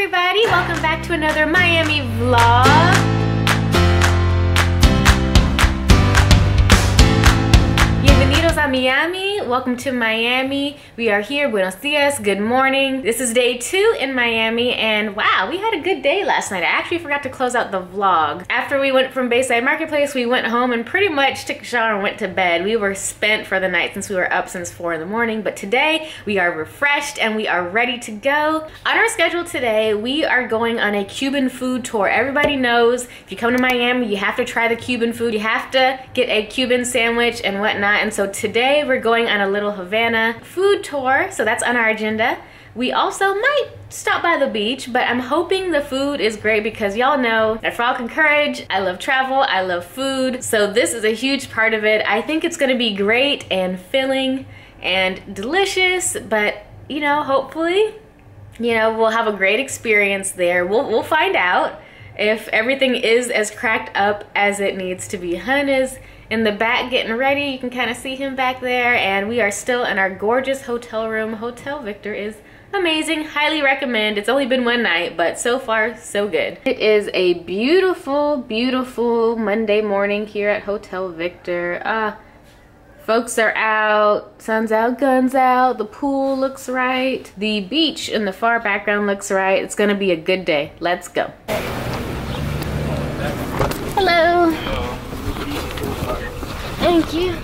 everybody, welcome back to another Miami vlog. Miami, welcome to Miami. We are here. Buenos dias, good morning. This is day 2 in Miami, and wow, we had a good day last night. I actually forgot to close out the vlog. After we went from Bayside Marketplace, we went home and pretty much took a shower and went to bed. We were spent for the night since we were up since 4 in the morning, but today we are refreshed and we are ready to go. On our schedule today, we are going on a Cuban food tour. Everybody knows if you come to Miami, you have to try the Cuban food. You have to get a Cuban sandwich and whatnot, and so today we're going on a Little Havana food tour, so that's on our agenda. We also might stop by the beach, but I'm hoping the food is great because y'all know that frog and courage, I love travel, I love food, so this is a huge part of it. I think it's gonna be great and filling and delicious, but you know, hopefully, you know, we'll have a great experience there. We'll find out if everything is as cracked up as it needs to be. Hun is in the back getting ready. You can kind of see him back there, and we are still in our gorgeous hotel room. Hotel Victor is amazing, highly recommend. It's only been one night, but so far so good. It is a beautiful, beautiful Monday morning here at Hotel Victor. Folks are out, sun's out, guns out, the pool looks right, the beach in the far background looks right. It's gonna be a good day. Let's go. Hello. Thank you.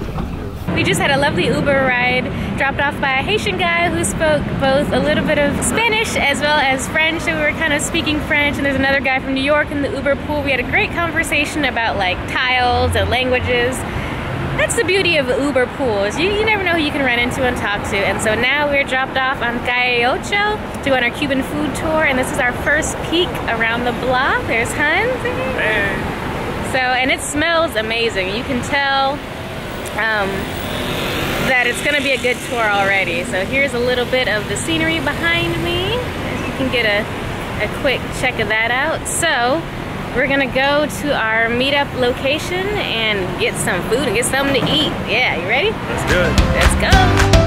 We just had a lovely Uber ride, dropped off by a Haitian guy who spoke both a little bit of Spanish as well as French, so we were kind of speaking French, and there's another guy from New York in the Uber pool. We had a great conversation about like tiles and languages. That's the beauty of Uber pools. You never know who you can run into and talk to, and so now we're dropped off on Calle Ocho doing our Cuban food tour, and this is our first peek around the block. There's Hans. Hey. So, and it smells amazing. You can tell that it's gonna be a good tour already. So here's a little bit of the scenery behind me. You can get a quick check of that out. So we're gonna go to our meetup location and get some food and get something to eat. Yeah, you ready? Let's do it. Let's go.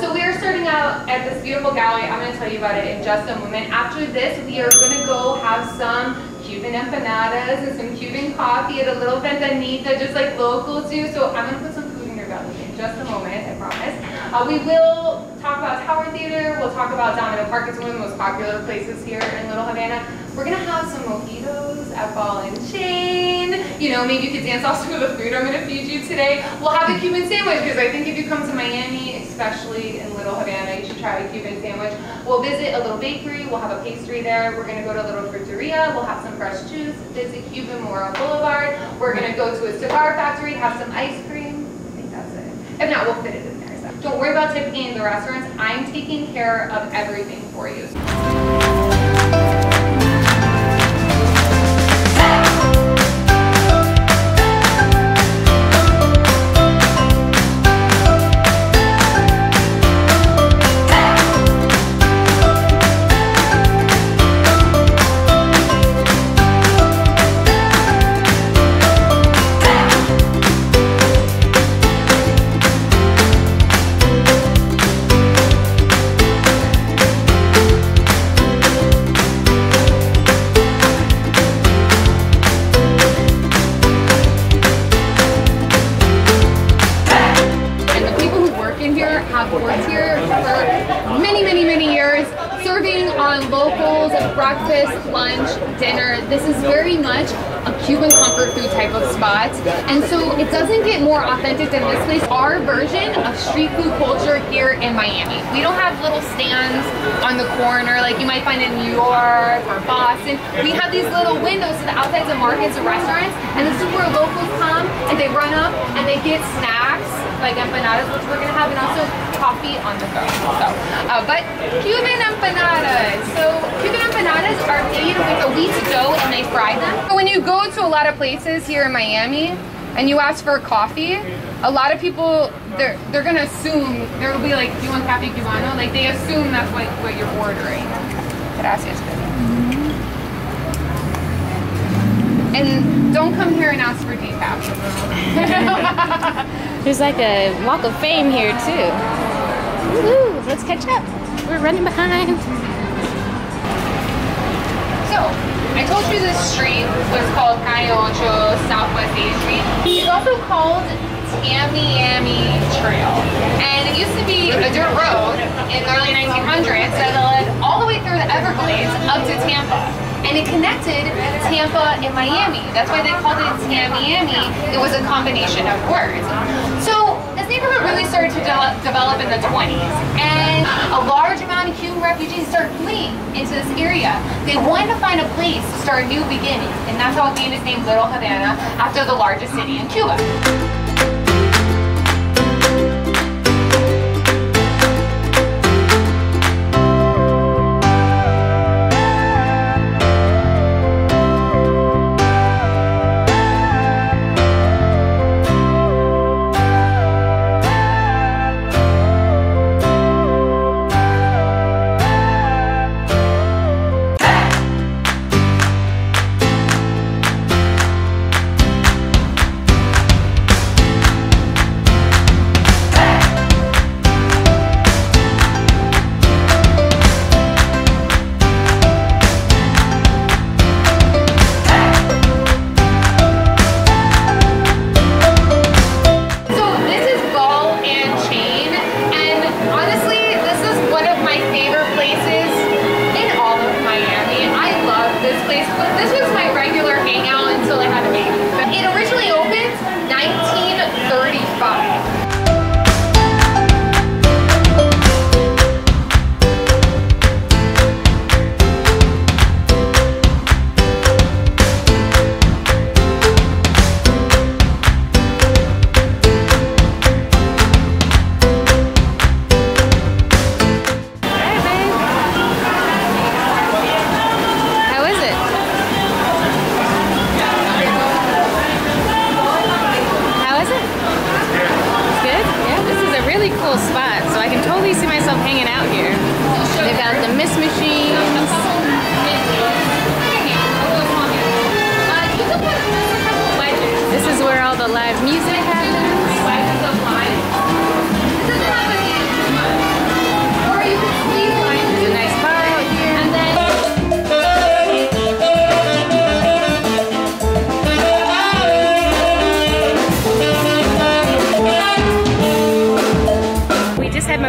So we are starting out at this beautiful gallery. I'm going to tell you about it in just a moment. After this, we are going to go have some Cuban and empanadas and some Cuban coffee and a little ventanita, just like locals do. So I'm gonna put some food in your belly in just a moment, I promise. We will talk about Tower Theater, we'll talk about Domino Park, it's one of the most popular places here in Little Havana. We're gonna have some mojitos at Ball and Chain. You know, maybe you could dance off some of the food I'm gonna feed you today. We'll have a Cuban sandwich, because I think if you come to Miami, especially in Little Havana, you should try a Cuban sandwich. We'll visit a little bakery, we'll have a pastry there. We're gonna go to a little fruteria, we'll have some fresh juice, visit Cuban Mora Boulevard. We're gonna go to a cigar factory, have some ice cream. I think that's it. If not, we'll fit it in there. So don't worry about tipping in the restaurants. I'm taking care of everything for you. Breakfast, lunch, dinner. This is very much a Cuban comfort food type of spot. And so it doesn't get more authentic than this place. Our version of street food culture here in Miami. We don't have little stands on the corner like you might find in New York or Boston. We have these little windows to the outsides of markets and restaurants. And this is where locals come and they run up and they get snacks like empanadas, which we're gonna have, and also coffee on the go. So, but Cuban empanadas. So Cuban empanadas are made with a wheat dough and they fry them. When you go to a lot of places here in Miami and you ask for coffee, a lot of people, they're gonna assume, there will be like, do you want cafe cubano? Like they assume that's what you're ordering. Gracias. And don't come here and ask for decaf. There's like a walk of fame here too. Woo, let's catch up. We're running behind. So, I told you this street was called Calle Ocho, Southwest A Street. It's also called Tamiami Trail. And it used to be a dirt road in the early 1900s that led all the way through the Everglades up to Tampa. And it connected Tampa and Miami. That's why they called it Tamiami. It was a combination of words. So this neighborhood really started to develop in the 20s. And a large amount of Cuban refugees started fleeing into this area. They wanted to find a place to start a new beginning. And that's how it gained its name Little Havana, after the largest city in Cuba.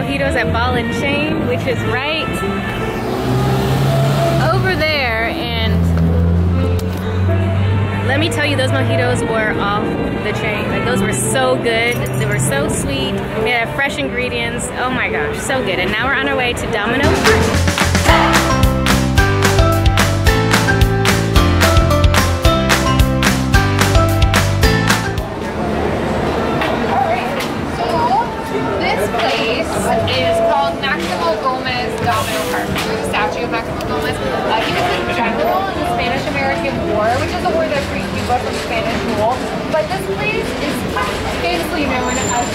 mojitos at Ball and Chain, which is right over there. And let me tell you, those mojitos were off the chain. Like, those were so good. They were so sweet. They had fresh ingredients. Oh my gosh, so good. And now we're on our way to Domino Park.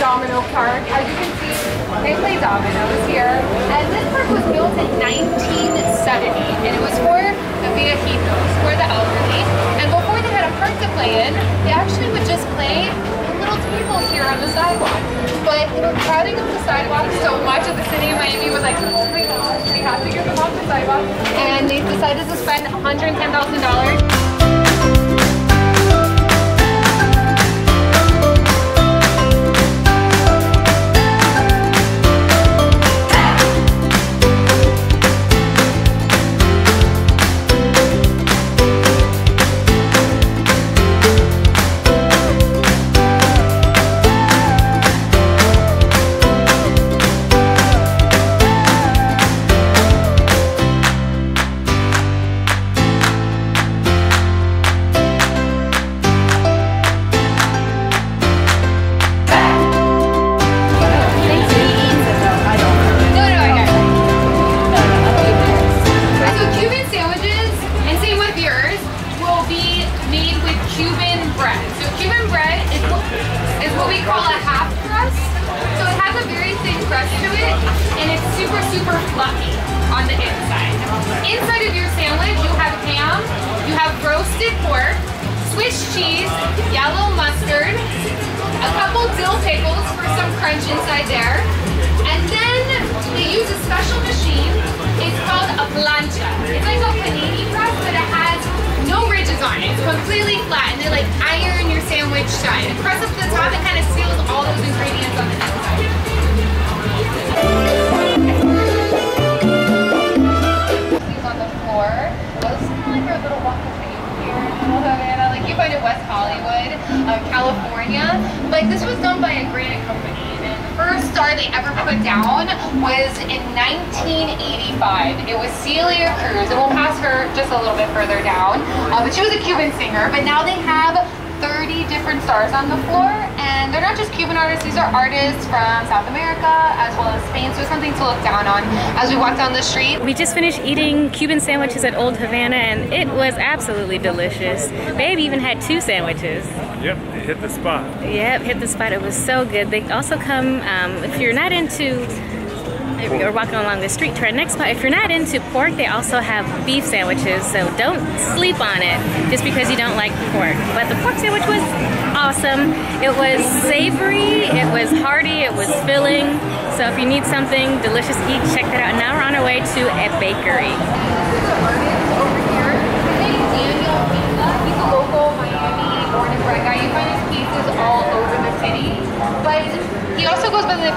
Domino Park. As you can see, they play dominoes here. And this park was built in 1970, and it was for the viejitos, for the elderly. And before they had a park to play in, they actually would just play a little table here on the sidewalk. But they were crowding up the sidewalk so much that the city of Miami was like, oh my gosh, we have to get them off the sidewalk. And they decided to spend $110,000. Inside there, and then they use a special machine. It's called a plancha. It's like a panini press, but it has no ridges on it. It's completely flat, and they like iron your sandwich shut. It presses up the top and kind of seals all those ingredients on the inside. These on the floor. Those are like our little walk of fame here in Old Havana. Like you find it West Hollywood, California. Like this was done by a granite company. First star they ever put down was in 1985. It was Celia Cruz, and we'll pass her just a little bit further down. But she was a Cuban singer, but now they have 30 different stars on the floor, and they're not just Cuban artists, these are artists from South America as well as Spain, so it's something to look down on as we walk down the street. We just finished eating Cuban sandwiches at Old Havana, and it was absolutely delicious. Babe even had 2 sandwiches. Yep, it hit the spot. Yep, hit the spot. It was so good. They also come, if you're not into, if you're walking along the street to our next spot, if you're not into pork, they also have beef sandwiches, so don't sleep on it just because you don't like pork. But the pork sandwich was awesome. It was savory, it was hearty, it was filling. So if you need something delicious to eat, check that out. Now we're on our way to a bakery. This is a artist over here. His name is Daniel Pizza. He's a local Miami born and bred guy. You find his pizzas all over the city, but he also goes by the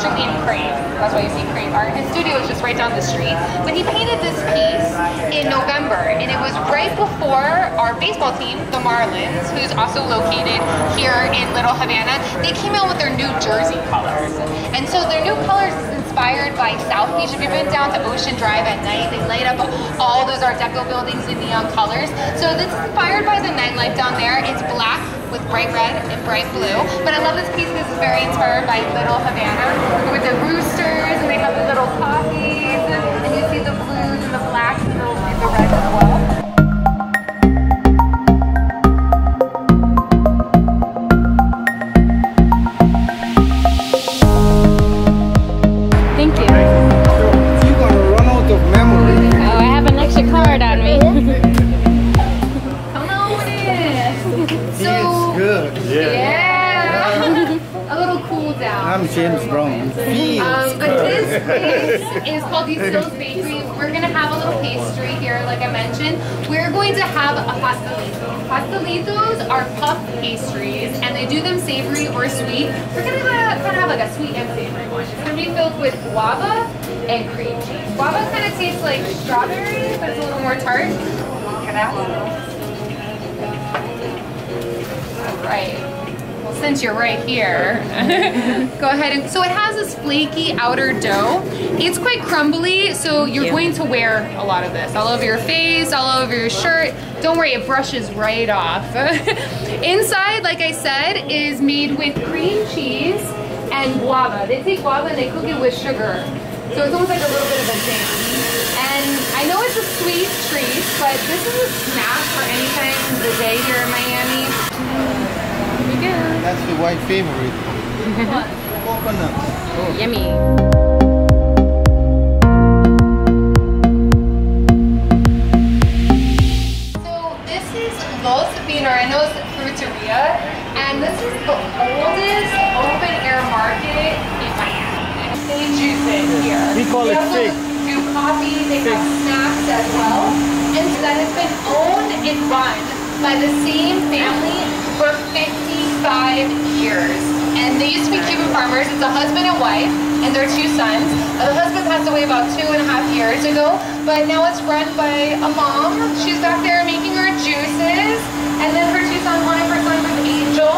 street name Crane. That's why you see Crane art. His studio is just right down the street. But he painted this piece in November, and it was right before our baseball team, the Marlins, who's also located here in Little Havana. They came out with their New Jersey colors, and so their new colors is inspired by South Beach. If you've been down to Ocean Drive at night, they light up all those Art Deco buildings in neon colors. So this is inspired by the nightlife down there. It's black with bright red and bright blue. But I love this piece because it's very inspired by Little Havana with the roosters, and they have the little coffees, and you see the blues and the blacks and the red as well. James Brown. But this place is called Yisell Bakery. We're going to have a little pastry here, like I mentioned. We're going to have a pastelito. Pastelitos are puff pastries, and they do them savory or sweet. We're going to have like a sweet and savory one. It's going to be filled with guava and cream cheese. Guava kind of tastes like strawberry, but it's a little more tart. Look at that one. All right. Since you're right here, go ahead and, so it has this flaky outer dough. It's quite crumbly, so you're going to wear a lot of this all over your face, all over your shirt. Don't worry, it brushes right off. Inside, like I said, is made with cream cheese and guava. They take guava and they cook it with sugar. So it's almost like a little bit of a jam. And I know it's a sweet treat, but this is a snack for any time of the day here in Miami. Yeah. That's the white favorite. Coconut. Oh. Yummy. So this is Los Pinarenos Fruteria, and this is the oldest open air market in Miami. They juice it here. We call it fig. They do coffee. They have snacks as well, and that has been owned and run by the same family for 55 years, and they used to be Cuban farmers. It's a husband and wife and their two sons. The husband passed away about 2.5 years ago, but now it's run by a mom. She's back there making her juices, and then her two sons, one of her sons is Angel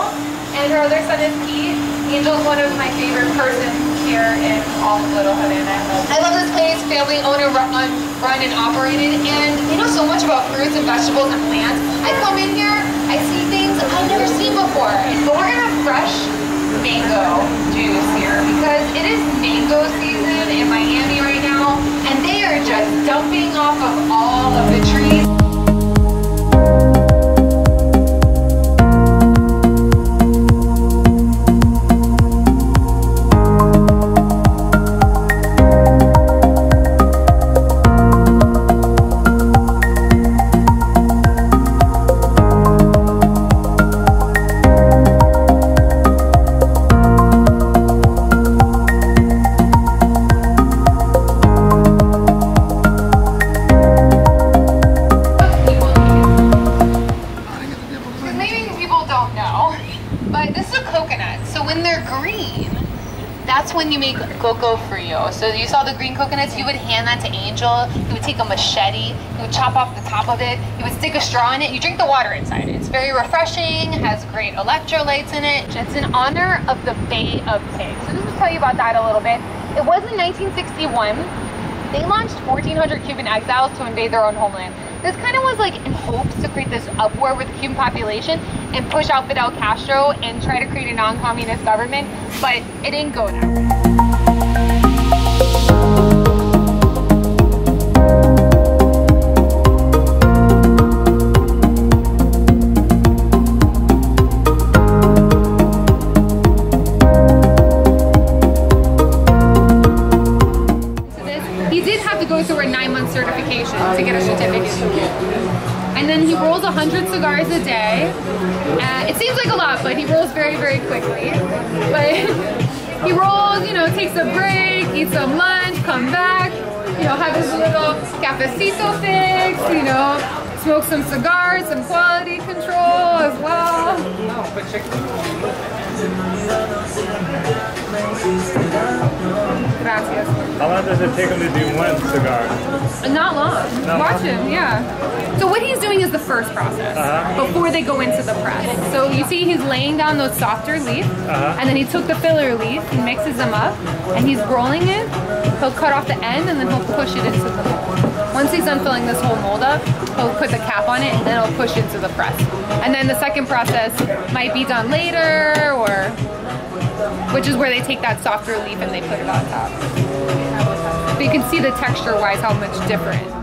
and her other son is Pete. Angel's one of my favorite persons here in all of Little Havana. I love this place, family owned and run and operated, and you know so much about fruits and vegetables and plants. I come in here, I see things I've never seen before. But we're gonna have fresh mango juice here because it is mango season in Miami right now, and they are just dumping off of all of the trees. Coco Frio. So you saw the green coconuts, he would hand that to Angel, he would take a machete, he would chop off the top of it, he would stick a straw in it, you drink the water inside it. It's very refreshing, has great electrolytes in it. It's in honor of the Bay of Pigs. So just to tell you about that a little bit, it was in 1961, they launched 1,400 Cuban exiles to invade their own homeland. This kind of was like in hopes to create this uproar with the Cuban population and push out Fidel Castro and try to create a non-communist government, but it didn't go that way. To get a certificate, and then he rolls 100 cigars a day. It seems like a lot, but he rolls very, very quickly. But he rolls, you know, takes a break, eats some lunch, come back, you know, have his little cafecito fix, you know, smoke some cigars, some quality control as well. Gracias. How long does it take him to do one cigar? Not long. No. Watch him, yeah. So what he's doing is the first process before they go into the press. So you see he's laying down those softer leaves, and then he took the filler leaf, he mixes them up, and he's rolling it. He'll cut off the end, and then he'll push it into the mold. Once he's done filling this whole mold up, he'll put the cap on it, and then he'll push it into the press. And then the second process might be done later, or... which is where they take that softer leaf and they put it on top. But you can see the texture-wise how much different.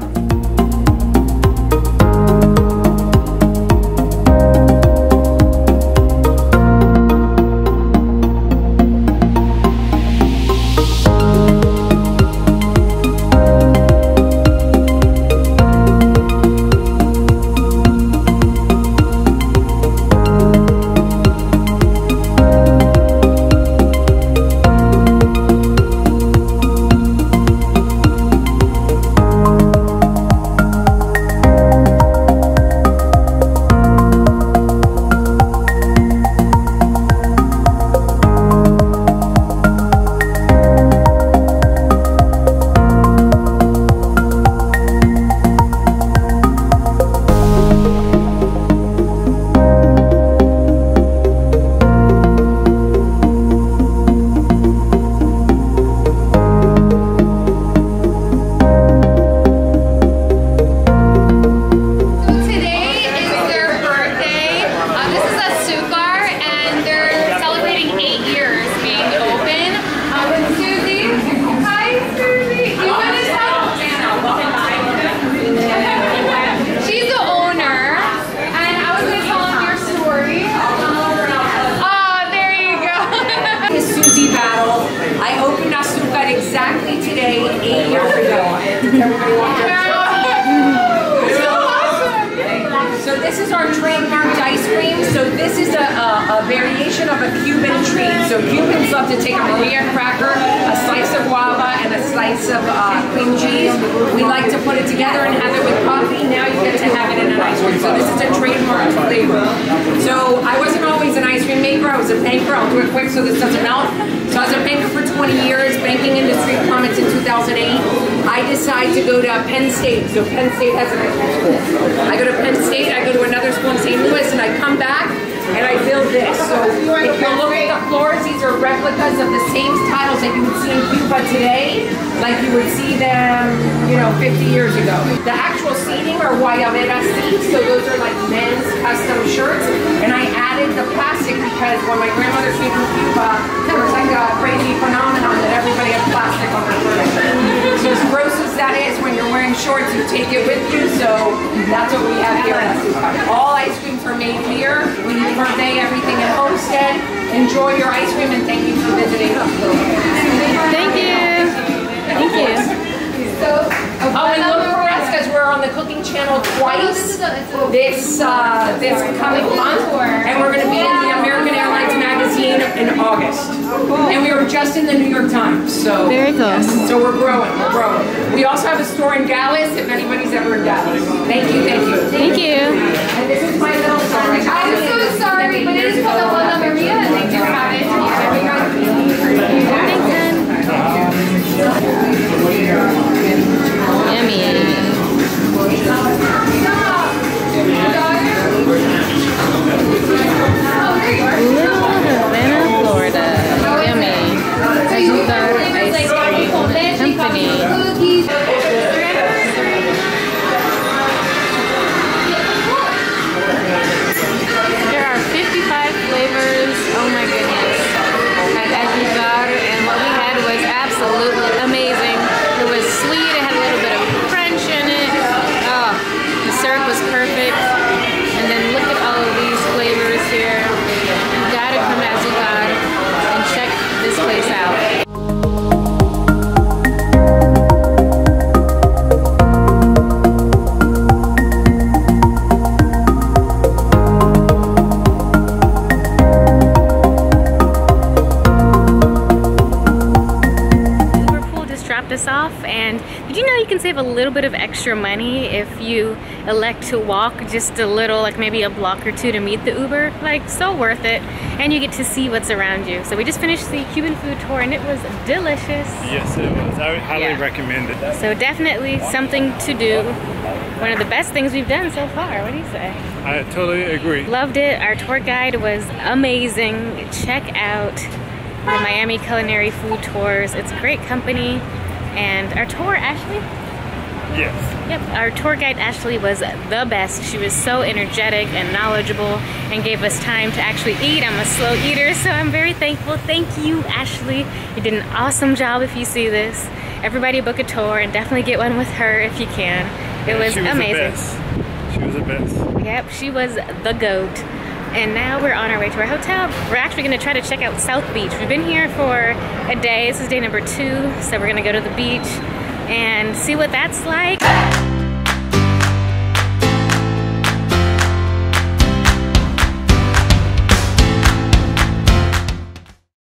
version of a Cuban treat. So Cubans love to take a Maria cracker, a slice of guava, and a slice of cream cheese. We like to put it together and have it with coffee. Now you get to have it in an ice cream. So this is a trademark flavor. So I wasn't always an ice cream maker. I was a banker. I'll do it quick so this doesn't melt. So I was a banker for 20 years. Banking industry plummets in 2008. I decide to go to Penn State. So Penn State has an ice cream school. I go to Penn State, I go to another school in St. Louis, and I come back and I build this. So if you look at the floors, these are replicas of the same tiles that you would see in Cuba today, like you would see them, you know, 50 years ago. The actual seating are guayabera seats, so those are like men's custom shirts. And I added the plastic because when my grandmother came from Cuba, there was like a crazy phenomenon that everybody had plastic on their furniture. So as gross as that is, when you're wearing shorts, you take it with you, so that's what we have here. All ice creams are made here. We gourmet everything at Homestead. Enjoy your ice cream, and thank you for visiting us. Thank you. Thank you. So, oh, and look for us, because we're on the cooking channel twice this coming month, and we're going to be in the American Airlines magazine in August. And we were just in the New York Times, so very cool. Yes, so we're growing, We also have a store in Dallas, if anybody's ever in Dallas. Thank you, thank you. Thank you. And this is my little store. I'm so sorry, but it is called La Maria, and they do have it. Yummy. Little Havana, Florida. Yummy. Third ice cream company. There are 55 flavors. Oh my goodness. At Yisell, and what we had was absolutely amazing. It was sweet. It had a little bit of French in it. Oh, the syrup was perfect. And then look at all of these flavors here. You gotta come at Yisell and check this place out. Save a little bit of extra money if you elect to walk just a little, like maybe a block or two to meet the Uber. Like, so worth it, and you get to see what's around you. So we just finished the Cuban food tour and it was delicious. Yes, it was. I would highly recommend it. So definitely something to do. One of the best things we've done so far. What do you say? I totally agree. Loved it. Our tour guide was amazing. Check out the Miami Culinary Food Tours. It's a great company. And our tour, Ashley? Yes. Yep, our tour guide Ashley was the best. She was so energetic and knowledgeable and gave us time to actually eat. I'm a slow eater, so I'm very thankful. Thank you, Ashley. You did an awesome job if you see this. Everybody book a tour and definitely get one with her if you can. It was amazing. She was the best. Yep, she was the GOAT. And now we're on our way to our hotel. We're actually gonna try to check out South Beach. We've been here for a day. This is day number 2, so we're gonna go to the beach and see what that's like.